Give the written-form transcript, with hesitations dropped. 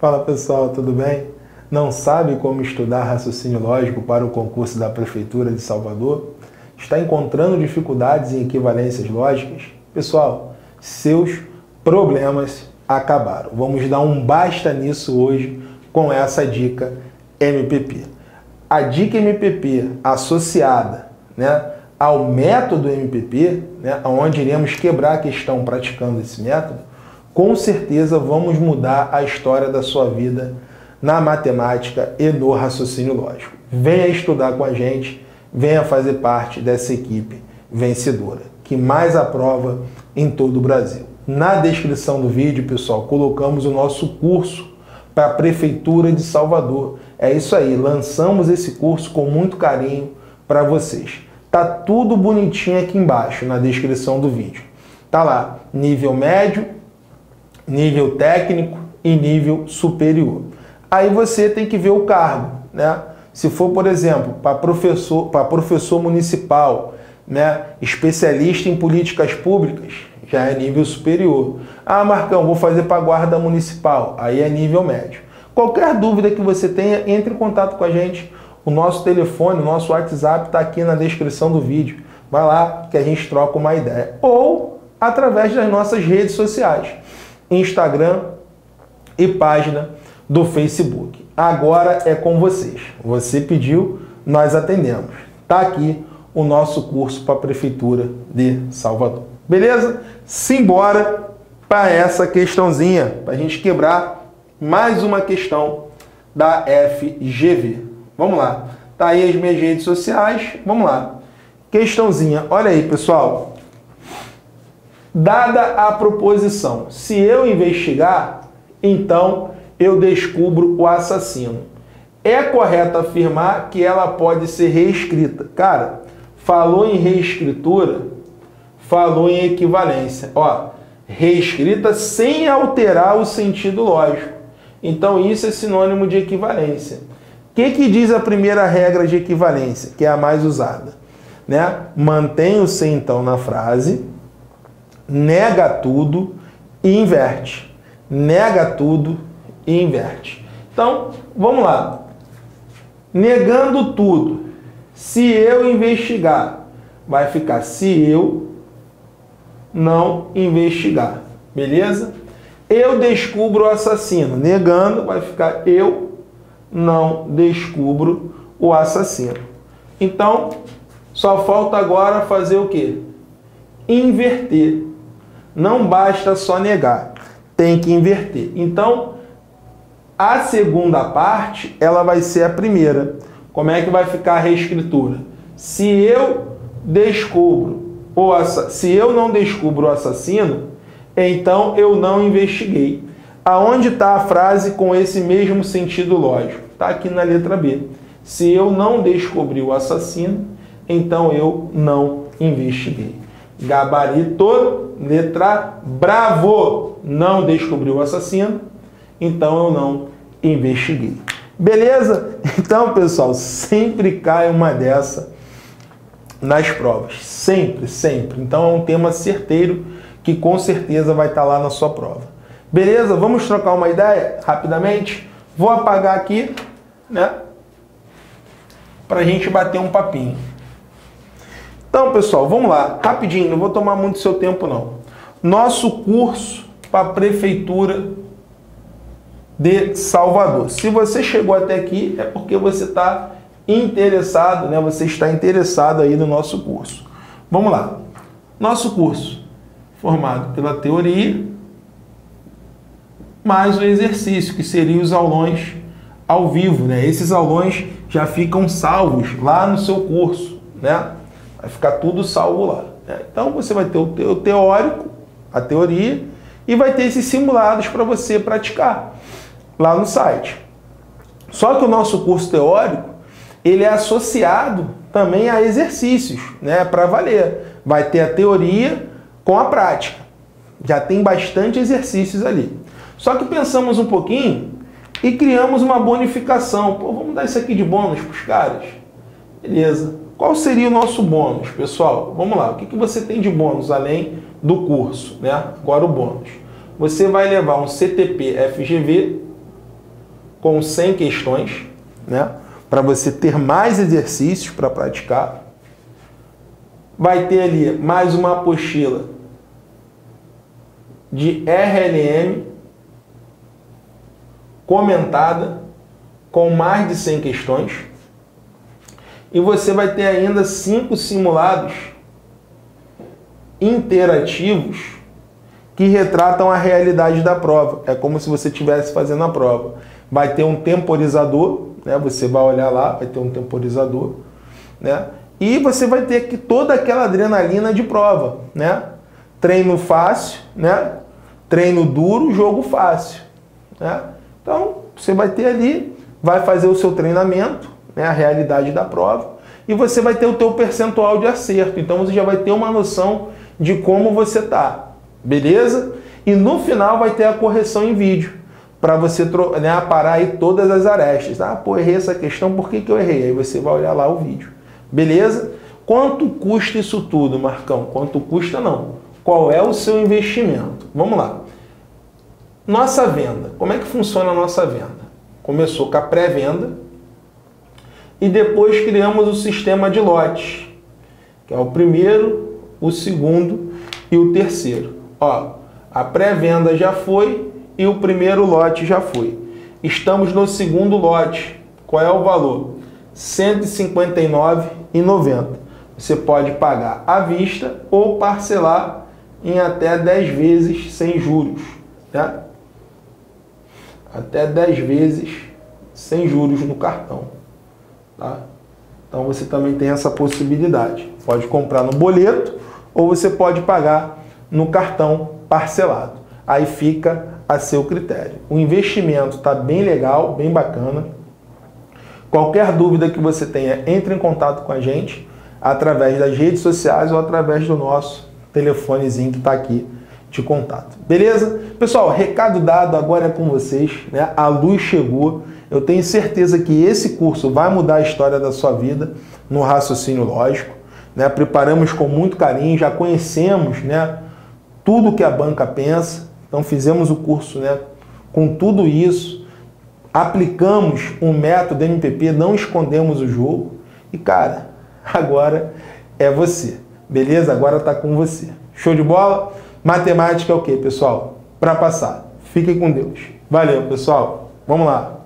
Fala pessoal, tudo bem? Não sabe como estudar raciocínio lógico para o concurso da Prefeitura de Salvador? Está encontrando dificuldades em equivalências lógicas? Pessoal, seus problemas acabaram. Vamos dar um basta nisso hoje com essa dica MPP. A dica MPP associada, ao método MPP, onde iremos quebrar a questão praticando esse método, com certeza vamos mudar a história da sua vida na matemática e no raciocínio lógico. Venha estudar com a gente, venha fazer parte dessa equipe vencedora, que mais aprova em todo o Brasil. Na descrição do vídeo, pessoal, colocamos o nosso curso para a Prefeitura de Salvador. É isso aí, lançamos esse curso com muito carinho para vocês. Tá tudo bonitinho aqui embaixo, na descrição do vídeo. Tá lá, nível médio, nível técnico e nível superior. Aí você tem que ver o cargo, Se for, por exemplo, para professor municipal, especialista em políticas públicas, já é nível superior. Ah, Marcão, vou fazer para a guarda municipal, aí é nível médio. Qualquer dúvida que você tenha, entre em contato com a gente. O nosso telefone, o nosso WhatsApp está aqui na descrição do vídeo. Vai lá que a gente troca uma ideia. Ou através das nossas redes sociais, Instagram e página do Facebook. Agora é com vocês. Você pediu, nós atendemos. Está aqui o nosso curso para a Prefeitura de Salvador. Beleza? Simbora para essa questãozinha, para a gente quebrar mais uma questão da FGV. Vamos lá. Tá aí as minhas redes sociais. Vamos lá. Questãozinha. Olha aí, pessoal. Dada a proposição, se eu investigar, então eu descubro o assassino. É correto afirmar que ela pode ser reescrita. Cara, falou em reescritura, falou em equivalência. Ó, reescrita sem alterar o sentido lógico. Então isso é sinônimo de equivalência. O que diz a primeira regra de equivalência, que é a mais usada? Mantém o C, então, na frase, nega tudo e inverte. Nega tudo e inverte. Então, vamos lá. Negando tudo, se eu investigar, vai ficar se eu não investigar. Beleza? Eu descubro o assassino. Negando, vai ficar eu não descubro o assassino. Então, só falta agora fazer o quê? Inverter. Não basta só negar, tem que inverter. Então, a segunda parte, ela vai ser a primeira. Como é que vai ficar a reescritura? Se eu não descubro o assassino, então eu não investiguei. Aonde está a frase com esse mesmo sentido lógico? Está aqui na letra B. Se eu não descobri o assassino, então eu não investiguei. Gabarito, letra bravo. Não descobri o assassino, então eu não investiguei. Beleza? Então, pessoal, sempre cai uma dessa nas provas. Sempre, sempre. Então é um tema certeiro que com certeza vai estar lá na sua prova. Beleza? Vamos trocar uma ideia rapidamente? Vou apagar aqui, para a gente bater um papinho. Então, pessoal, vamos lá. Rapidinho, não vou tomar muito seu tempo, não. Nosso curso para a Prefeitura de Salvador. Se você chegou até aqui, é porque você está interessado, Você está interessado aí no nosso curso. Vamos lá. Nosso curso, formado pela teoria mais o exercício, que seriam os aulões ao vivo, Esses aulões já ficam salvos lá no seu curso, Vai ficar tudo salvo lá. Então você vai ter o teórico, a teoria, e vai ter esses simulados para você praticar lá no site. Só que o nosso curso teórico, ele é associado também a exercícios, Para valer. Vai ter a teoria com a prática. Já tem bastante exercícios ali. Só que pensamos um pouquinho e criamos uma bonificação. Pô, vamos dar isso aqui de bônus para os caras? Beleza. Qual seria o nosso bônus, pessoal? Vamos lá. O que você tem de bônus além do curso? Agora o bônus. Você vai levar um CTP FGV com 100 questões, né? Para você ter mais exercícios para praticar. Vai ter ali mais uma apostila de RLM comentada com mais de 100 questões. E você vai ter ainda 5 simulados interativos que retratam a realidade da prova. É como se você estivesse fazendo a prova. Vai ter um temporizador, né? Você vai olhar lá, vai ter um temporizador, né? E você vai ter que toda aquela adrenalina de prova, né? Treino fácil, né? Treino duro, jogo fácil, né? Então, você vai ter ali, vai fazer o seu treinamento, né? A realidade da prova, e você vai ter o teu percentual de acerto. Então, você já vai ter uma noção de como você tá. Beleza? E no final vai ter a correção em vídeo, para você, né, aparar aí todas as arestas. Ah, pô, errei essa questão, por que que eu errei? Aí você vai olhar lá o vídeo. Beleza? Quanto custa isso tudo, Marcão? Quanto custa não? Qual é o seu investimento? Vamos lá. Nossa venda. Como é que funciona a nossa venda? Começou com a pré-venda e depois criamos o sistema de lotes, que é o primeiro, o segundo e o terceiro. Ó, a pré-venda já foi e o primeiro lote já foi. Estamos no segundo lote. Qual é o valor? R$ 159,90. Você pode pagar à vista ou parcelar em até 10 vezes sem juros, né? Até 10 vezes sem juros no cartão, tá? Então você também tem essa possibilidade. Pode comprar no boleto ou você pode pagar no cartão parcelado. Aí fica a seu critério. O investimento está bem legal, bem bacana. Qualquer dúvida que você tenha, entre em contato com a gente através das redes sociais ou através do nosso telefonezinho que está aqui de contato. Beleza? Pessoal, recado dado, agora é com vocês, né? A luz chegou. Eu tenho certeza que esse curso vai mudar a história da sua vida no raciocínio lógico, né? Preparamos com muito carinho, já conhecemos, né, tudo que a banca pensa, então fizemos o curso, né, com tudo isso, aplicamos um método MPP, não escondemos o jogo e, cara, agora é você, beleza? Agora tá com você. Show de bola? Matemática é o quê, pessoal? Pra passar. Fiquem com Deus. Valeu, pessoal. Vamos lá.